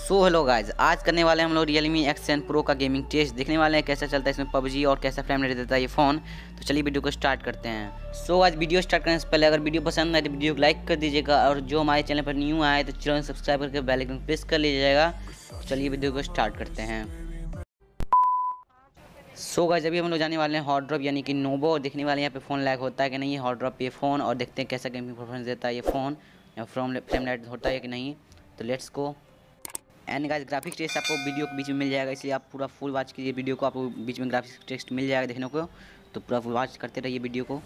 So hello guys, आज करने वाले हम लोग Realme X10 Pro का गेमिंग टेस्ट देखने वाले हैं, कैसा चलता है इसमें PUBG और कैसा फ्रेम रेट देता है ये फ़ोन। तो चलिए वीडियो को स्टार्ट करते हैं। सो आज वीडियो स्टार्ट करने से पहले अगर वीडियो पसंद आए तो वीडियो को लाइक कर दीजिएगा और जो हमारे चैनल पर न्यू आए तो चैनल सब्सक्राइब करके बेल आइकन प्रेस कर लीजिएगा। चलिए वीडियो को स्टार्ट करते हैं। सो गाइस, अभी हम लोग जाने वाले हैं हॉट ड्रॉप यानी कि नोबो, देखने वाले यहाँ पे फ़ोन लैग होता है कि नहीं, हॉट ड्रॉप ये फ़ोन, और देखते हैं कैसा गेमिंग परफॉर्मेंस देता है ये फ़ोन, फ्रेम रेट होता है कि नहीं। तो let's go. And guys, graphics test आपको वीडियो के बीच में मिल जाएगा, इसलिए आप पूरा फुल वॉच कीजिए वीडियो को, आपको बीच में ग्राफिक्स टेस्ट मिल जाएगा देखने को, तो पूरा फुल वॉच करते रहिए वीडियो को।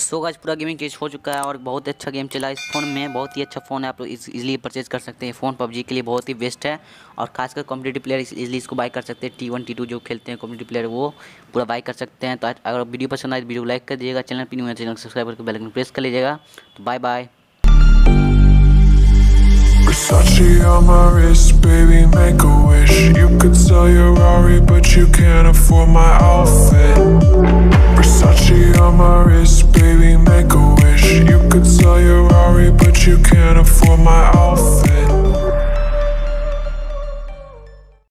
सो गाइस पूरा गेमिंग चेंज हो चुका है और बहुत अच्छा गेम चला इस फ़ोन में। बहुत ही अच्छा फ़ोन है, आप लोग इजीली परचेज कर सकते हैं। फ़ोन पबजी के लिए बहुत ही बेस्ट है और खासकर कॉम्पिटिटिव प्लेयर इजीली इसको बाय कर सकते हैं। T1 T2 जो खेलते हैं कॉम्पिटिटिव प्लेयर वो पूरा बाय कर सकते हैं। तो अगर वीडियो पसंद आए तो वीडियो लाइक कर दीजिएगा, चैनल पर नहीं हुआ चैनल को सब्सक्राइब करके बेल आइकन प्रेस कर लीजिएगा। तो bye bye. Versace on my wrist, baby, make a wish. You could sell your Rari, but you can't afford my outfit. Versace on my wrist, baby, make a wish. You could sell your Rari, but you can't afford my outfit.